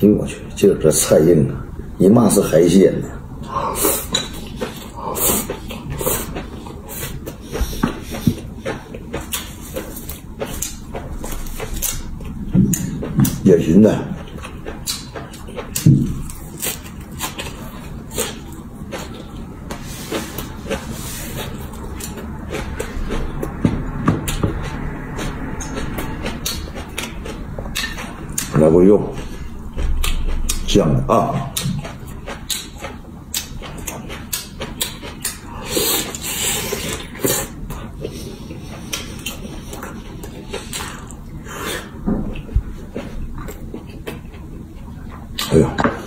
苹果去，就是这菜硬啊，一骂是海鲜呢。也行的。来回用。 这样的啊，哎呀！